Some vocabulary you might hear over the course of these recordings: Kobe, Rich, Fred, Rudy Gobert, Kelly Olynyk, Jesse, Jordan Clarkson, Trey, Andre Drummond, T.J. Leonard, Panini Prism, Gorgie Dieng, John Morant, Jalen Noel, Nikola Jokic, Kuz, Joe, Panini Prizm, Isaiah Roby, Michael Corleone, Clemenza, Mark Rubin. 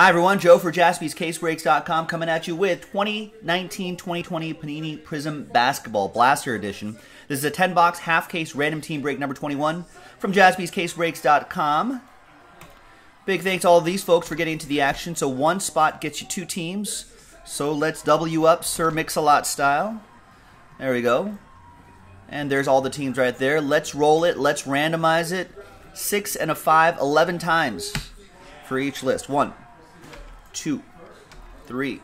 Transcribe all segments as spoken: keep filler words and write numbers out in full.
Hi everyone, Joe for Jaspys Case Breaks dot com coming at you with twenty nineteen twenty twenty Panini Prism Basketball Blaster Edition. This is a ten box half case random team break number twenty-one from Jaspys Case Breaks dot com. Big thanks to all of these folks for getting into the action. So one spot gets you two teams. So let's double you up Sir Mix-a-Lot style. There we go. And there's all the teams right there. Let's roll it. Let's randomize it. Six and a five, eleven times for each list. One. Two, three,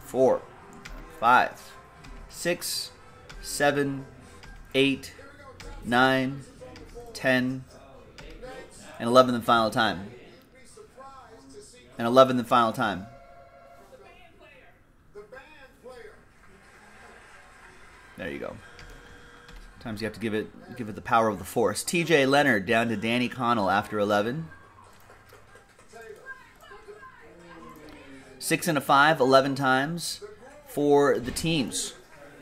four, five, six, seven, eight, nine, ten, and eleven the final time. And eleven the final time. There you go. Sometimes you have to give it give it the power of the force. T J Leonard down to Danny Connell after eleven. Six and a five, eleven times for the teams.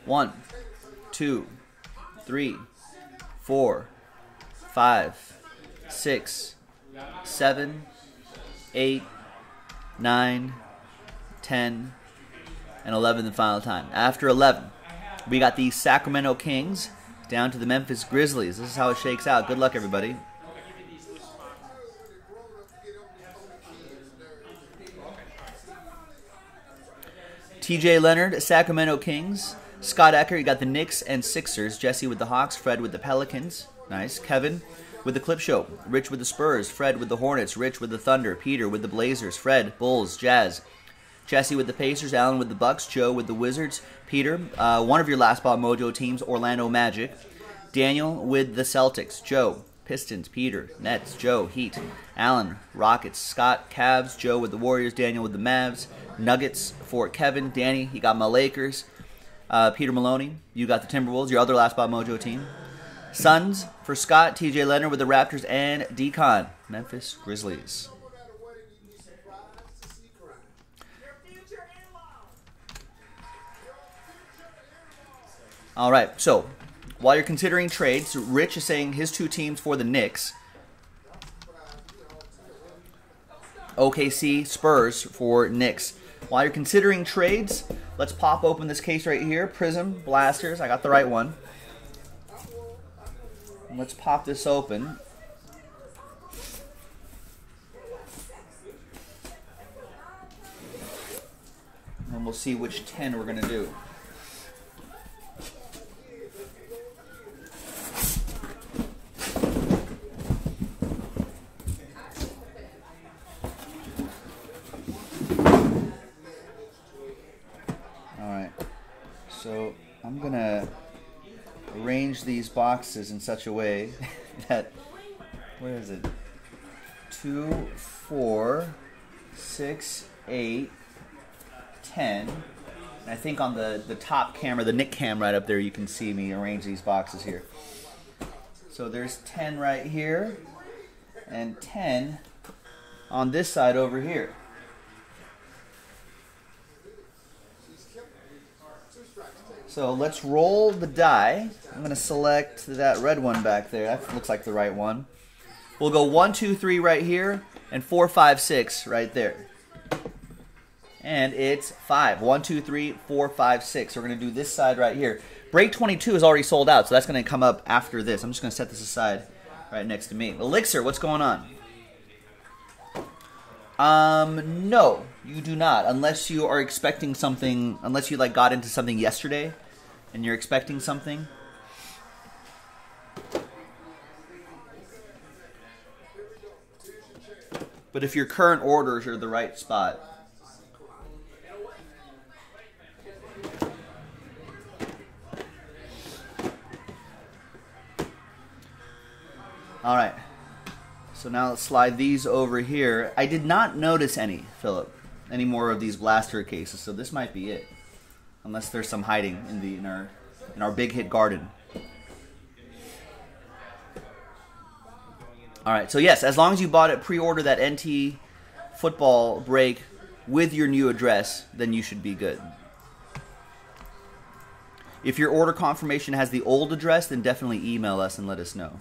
One, two, three, four, five, six, seven, eight, nine, ten, and eleven the final time. After eleven, we got the Sacramento Kings down to the Memphis Grizzlies. This is how it shakes out. Good luck, everybody. T J Leonard, Sacramento Kings. Scott Ecker, you got the Knicks and Sixers. Jesse with the Hawks, Fred with the Pelicans. Nice. Kevin with the Clip Show. Rich with the Spurs. Fred with the Hornets. Rich with the Thunder. Peter with the Blazers. Fred, Bulls, Jazz. Jesse with the Pacers. Allen with the Bucks. Joe with the Wizards. Peter, uh, one of your last spot mojo teams, Orlando Magic. Daniel with the Celtics. Joe, Pistons. Peter, Nets. Joe, Heat. Allen, Rockets. Scott, Cavs. Joe with the Warriors. Daniel with the Mavs. Nuggets for Kevin. Danny, you got my Lakers. Uh, Peter Maloney, you got the Timberwolves, your other last spot mojo team. Suns for Scott, T J Leonard with the Raptors, and D-Con, Memphis Grizzlies. All right, so while you're considering trades, Rich is saying his two teams for the Knicks. O K C Spurs for Knicks. While you're considering trades, let's pop open this case right here. Prism Blasters. I got the right one. And let's pop this open. And we'll see which ten we're going to do. So I'm going to arrange these boxes in such a way that, where is it, two, four, six, eight, ten, and I think on the, the top camera, the Nick cam right up there, you can see me arrange these boxes here. So there's ten right here, and ten on this side over here. So let's roll the die. I'm going to select that red one back there. That looks like the right one. We'll go one, two, three right here, and four, five, six right there. And it's five. One, two, three, four, five, six. We're going to do this side right here. Break twenty-two is already sold out, so that's going to come up after this. I'm just going to set this aside right next to me. Elixir, what's going on? Um, no, you do not. Unless you are expecting something, unless you like got into something yesterday. And you're expecting something? But if your current orders are the right spot. All right. So now let's slide these over here. I did not notice any, Philip, any more of these blaster cases. So this might be it. Unless there's some hiding in the in our in our big hit garden. All right. So yes, as long as you bought it, pre-order that N T football break with your new address, then you should be good. If your order confirmation has the old address, then definitely email us and let us know.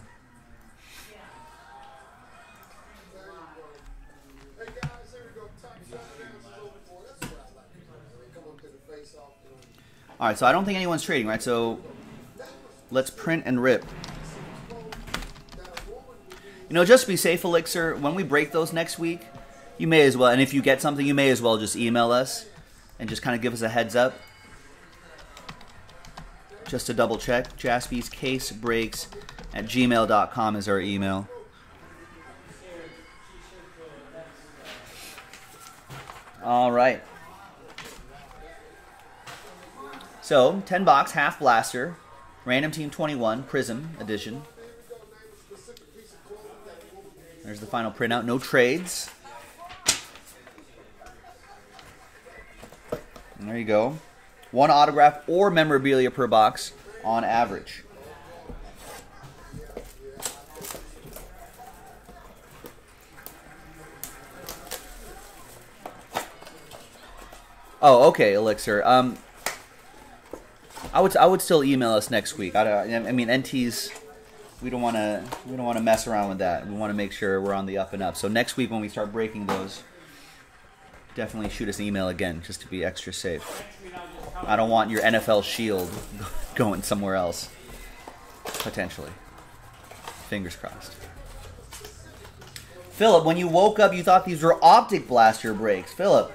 All right, so I don't think anyone's trading, right? So let's print and rip. You know, just to be safe, Elixir, when we break those next week, you may as well, and if you get something, you may as well just email us and just kind of give us a heads up. Just to double check, Jaspys Case Breaks at gmail dot com is our email. All right. So, ten box, half blaster, random team twenty-one, Prism edition. There's the final printout. No trades. And there you go. One autograph or memorabilia per box on average. Oh, okay, Elixir. Um, I would I would still email us next week. I, I mean, N Ts. We don't want to we don't want to mess around with that. We want to make sure we're on the up and up. So next week when we start breaking those, definitely shoot us an email again just to be extra safe. I don't want your N F L shield going somewhere else, potentially. Fingers crossed. Philip, when you woke up, you thought these were optic blaster breaks. Philip,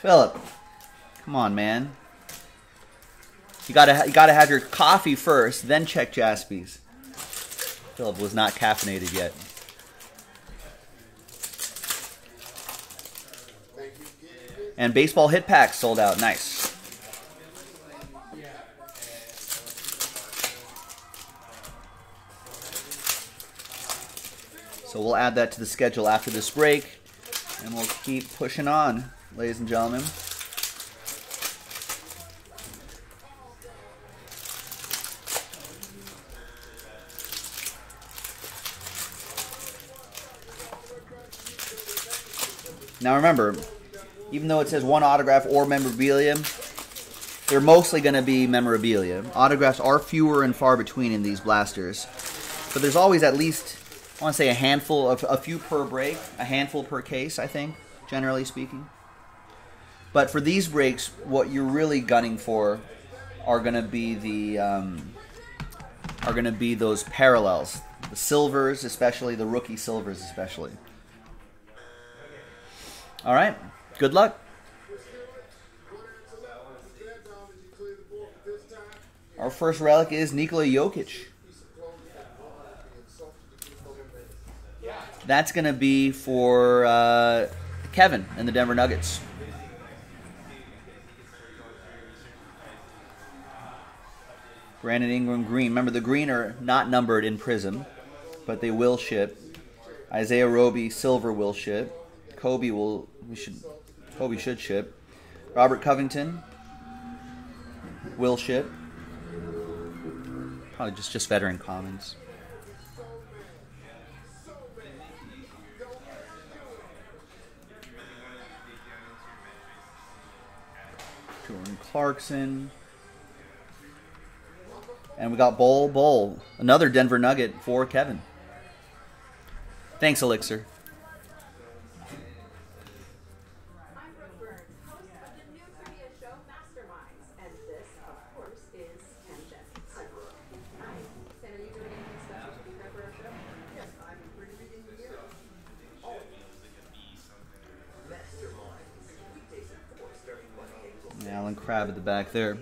Philip, come on, man. You gotta you gotta have your coffee first, then check Jaspys. Philip was not caffeinated yet. And baseball hit packs sold out. Nice. So we'll add that to the schedule after this break. And we'll keep pushing on, ladies and gentlemen. Now remember, even though it says one autograph or memorabilia, they're mostly going to be memorabilia. Autographs are fewer and far between in these blasters. But there's always at least, I want to say a handful, of a few per break, a handful per case, I think, generally speaking. But for these breaks, what you're really gunning for are going to be the, um, are going to be those parallels. The silvers especially, the rookie silvers especially. All right, good luck. Our first relic is Nikola Jokic. That's going to be for uh, Kevin and the Denver Nuggets. Brandon Ingram green. Remember, the green are not numbered in Prism, but they will ship. Isaiah Roby silver will ship. Kobe will we should Kobe should ship. Robert Covington will ship. Probably just just veteran commons. Jordan Clarkson. And we got Bol Bol, another Denver Nugget for Kevin. Thanks, Elixir. Allen Crab at the back there.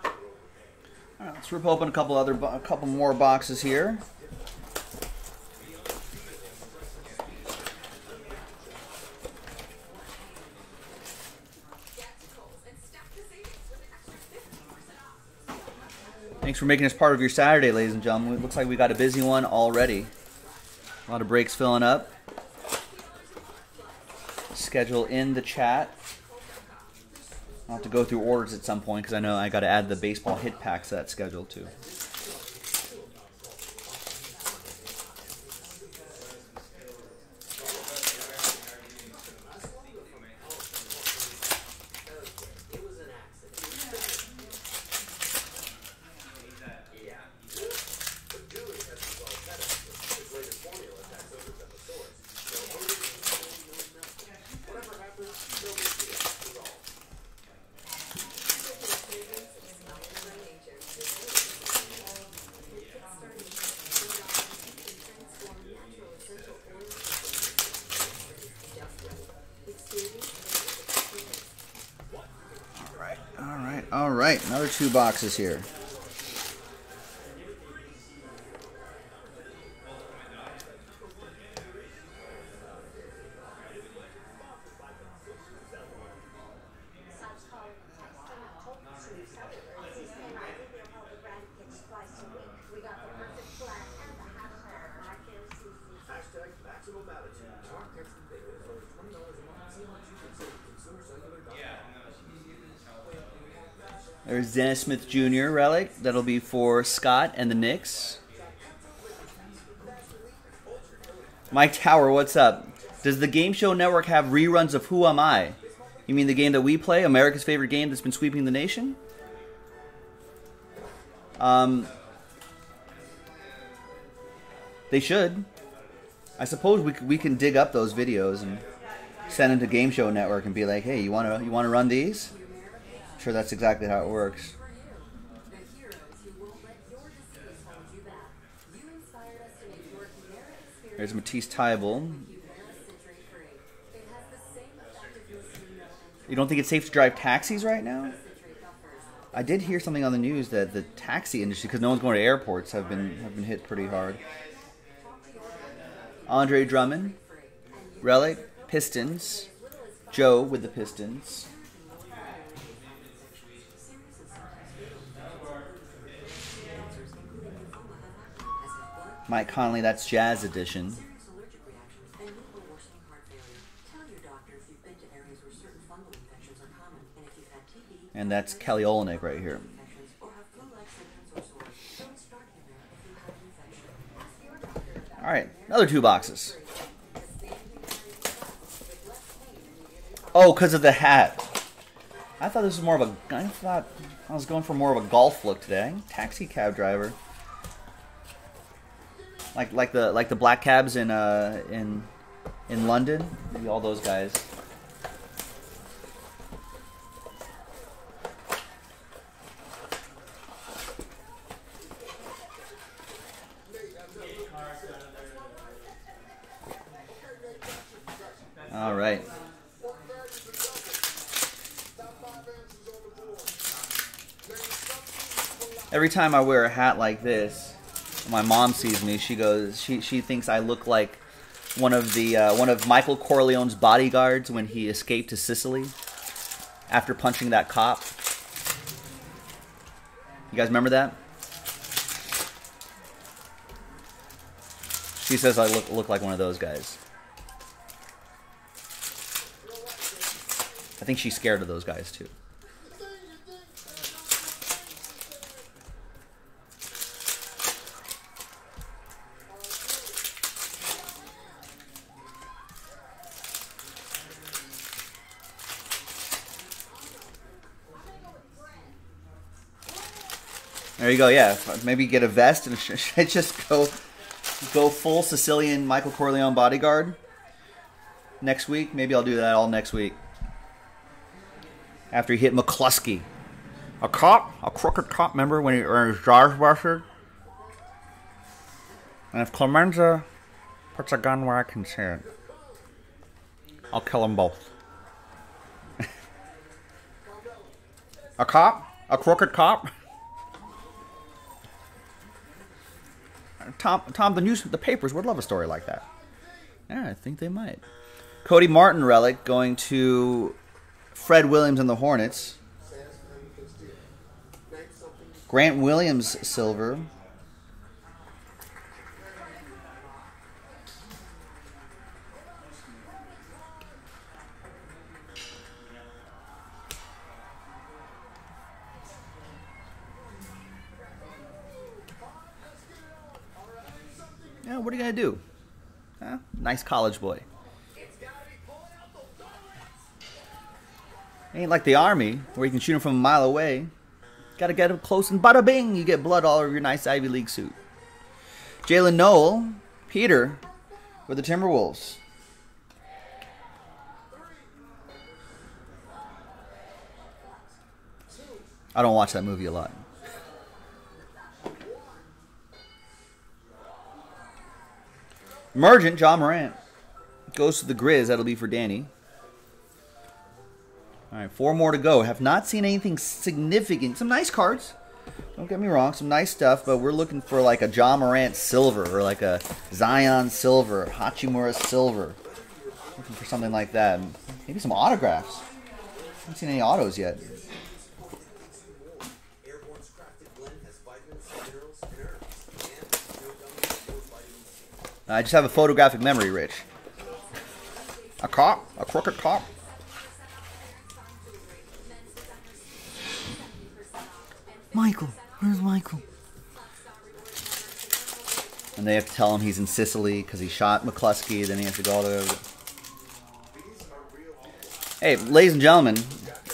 All right, let's rip open a couple other, a couple more boxes here. Thanks for making us part of your Saturday, ladies and gentlemen. It looks like we got a busy one already. A lot of breaks filling up. Schedule in the chat. I'll have to go through orders at some point because I know I got to add the baseball hit packs to that schedule too. All right, another two boxes here. There's Dennis Smith Junior relic. That'll be for Scott and the Knicks. Mike Tower, what's up? Does the Game Show Network have reruns of Who Am I? You mean the game that we play? America's favorite game that's been sweeping the nation? Um, they should. I suppose we, we can dig up those videos and send them to Game Show Network and be like, hey, you want to you want to run these? Sure, that's exactly how it works. There's Matisse Thybulle. You don't think it's safe to drive taxis right now? I did hear something on the news that the taxi industry, because no one's going to airports, have been have been hit pretty hard. Andre Drummond, relic, Pistons, Joe with the Pistons. Mike Conley, that's Jazz Edition. And that's Kelly Olynyk right here. All right, another two boxes. Oh, because of the hat. I thought this was more of a... I thought I was going for more of a golf look today. Taxi cab driver. Like like the like the black cabs in uh in in London, maybe all those guys. All right. Every time I wear a hat like this, my mom sees me. She goes. She she thinks I look like one of the uh, one of Michael Corleone's bodyguards when he escaped to Sicily after punching that cop. You guys remember that? She says I look look like one of those guys. I think she's scared of those guys too. There you go, yeah. Maybe get a vest and just go go full Sicilian Michael Corleone bodyguard next week. Maybe I'll do that all next week. After he hit McCluskey. A cop, a crooked cop, remember when he earned his jaws busted? And if Clemenza puts a gun where I can see it, I'll kill them both. A cop, a crooked cop. Tom, Tom, the news, the papers would love a story like that. Yeah, I think they might. Cody Martin relic going to Fred Williams and the Hornets. Grant Williams silver. Yeah, what are you going to do? Huh? Nice college boy. Ain't like the Army, where you can shoot him from a mile away. Got to get him close and bada bing, you get blood all over your nice Ivy League suit. Jalen Noel, Peter, with the Timberwolves. I don't watch that movie a lot. Emergent, John Morant. Goes to the Grizz. That'll be for Danny. All right, four more to go. Have not seen anything significant. Some nice cards. Don't get me wrong. Some nice stuff, but we're looking for like a John Morant silver or like a Zion silver, Hachimura silver. Looking for something like that. Maybe some autographs. Haven't seen any autos yet. I just have a photographic memory, Rich. A cop, a crooked cop. Michael, where's Michael? And they have to tell him he's in Sicily because he shot McCluskey. Then he has to go all the way over. Hey, ladies and gentlemen,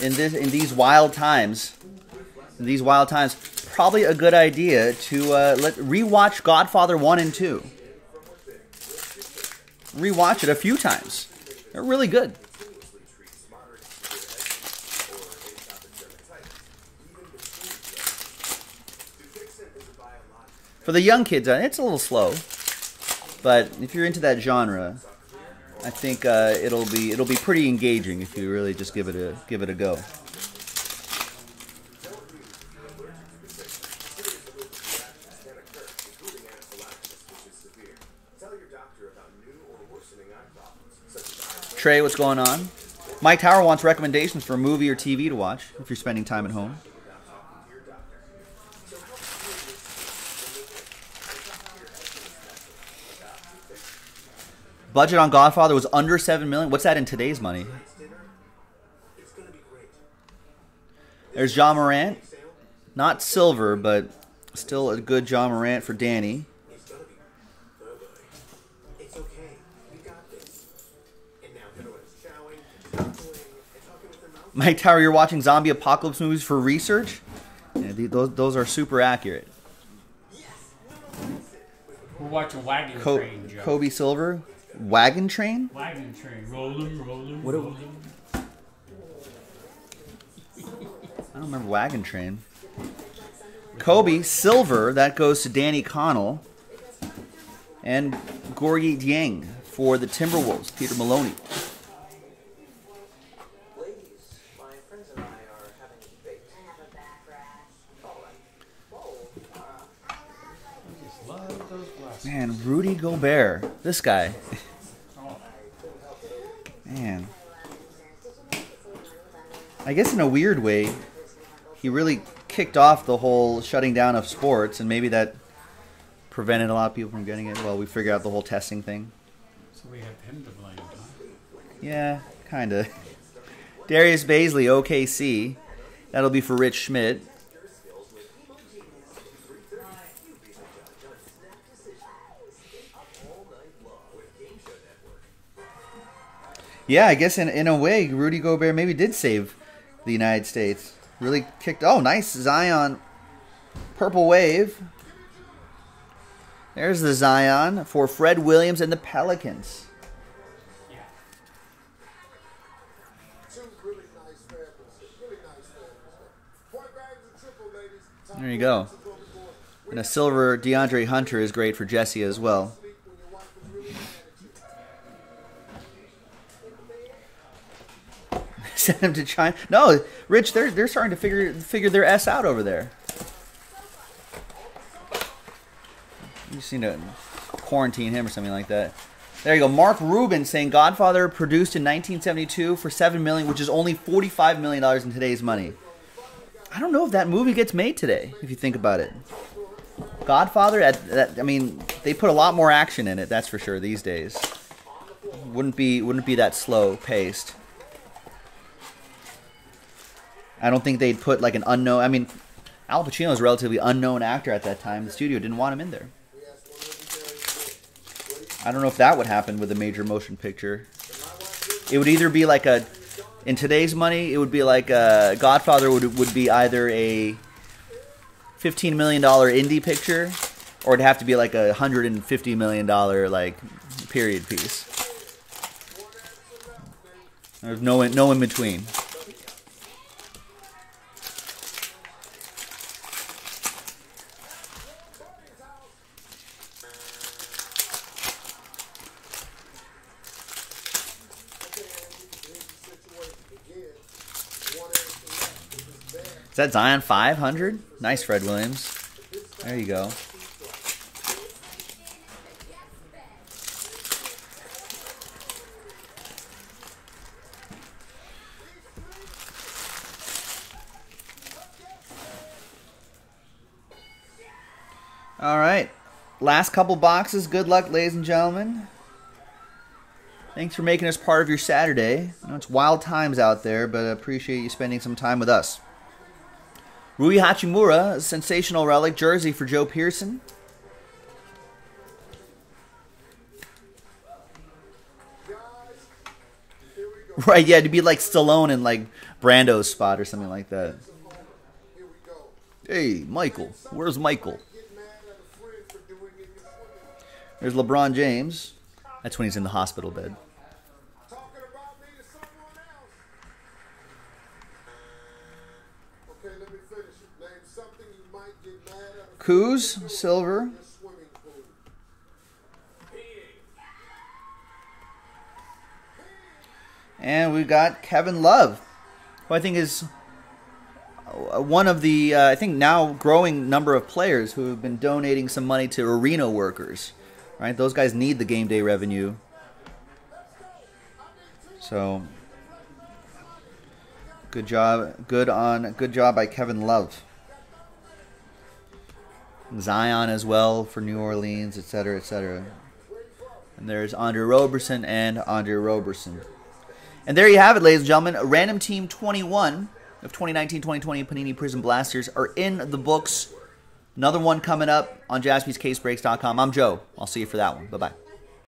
in this, in these wild times, in these wild times, probably a good idea to uh, let rewatch Godfather one and two. Rewatch it a few times. They're really good. For the young kids, it's a little slow, but if you're into that genre, I think uh, it'll be it'll be pretty engaging if you really just give it a give it a go. Trey, what's going on? Mike Tower wants recommendations for a movie or T V to watch if you're spending time at home. Budget on Godfather was under seven million dollars. What's that in today's money? There's John Morant. Not silver, but still a good John Morant for Danny. Mike Tower, you're watching zombie apocalypse movies for research? Yeah, those, those are super accurate. We're watching Wagon Co Train, Joe. Kobe Silver? Wagon Train? Wagon Train. Rollin', rollin', rollin'. I don't remember Wagon Train. Kobe Silver, that goes to Danny Connell. And Gorgie Dieng for the Timberwolves, Peter Maloney. Man, Rudy Gobert. This guy. Man. I guess in a weird way, he really kicked off the whole shutting down of sports, and maybe that prevented a lot of people from getting it. Well, we figured out the whole testing thing. So we have him to blame, huh? Yeah, kind of. Darius Baisley, O K C. That'll be for Rich Schmidt. Yeah, I guess in, in a way, Rudy Gobert maybe did save the United States. Really kicked... Oh, nice Zion. Purple wave. There's the Zion for Fred Williams and the Pelicans. Yeah. There you go. And a silver DeAndre Hunter is great for Jesse as well. Send them to China. No, Rich, they're they're starting to figure figure their S out over there. You just need to quarantine him or something like that. There you go. Mark Rubin saying Godfather produced in nineteen seventy-two for seven million dollars, which is only forty-five million dollars in today's money. I don't know if that movie gets made today, if you think about it. Godfather, at, that, I mean, they put a lot more action in it, that's for sure, these days. Wouldn't be wouldn't be that slow paced. I don't think they'd put like an unknown... I mean, Al Pacino was a relatively unknown actor at that time. The studio didn't want him in there. I don't know if that would happen with a major motion picture. It would either be like a... In today's money, it would be like a... Godfather would, would be either a fifteen million dollar indie picture, or it'd have to be like a one hundred fifty million dollar like period piece. There's no, no in between. Is that Zion five hundred? Nice, Fred Williams. There you go. All right. Last couple boxes. Good luck, ladies and gentlemen. Thanks for making us part of your Saturday. I know it's wild times out there, but I appreciate you spending some time with us. Rui Hachimura, a sensational relic jersey for Joe Pearson. Right, yeah, to be like Stallone in like Brando's spot or something like that. Hey, Michael. Where's Michael? There's LeBron James. That's when he's in the hospital bed. Kuz, silver. And we've got Kevin Love, who I think is one of the, uh, I think now growing number of players who have been donating some money to arena workers. Right? Those guys need the game day revenue. So, good job. Good on. Good job by Kevin Love. Zion as well for New Orleans, et cetera, et cetera. And there's Andre Roberson and Andre Roberson. And there you have it, ladies and gentlemen. Random Team twenty-one of twenty nineteen twenty twenty Panini Prism Blasters are in the books. Another one coming up on Jaspys Case Breaks dot com. I'm Joe. I'll see you for that one. Bye-bye.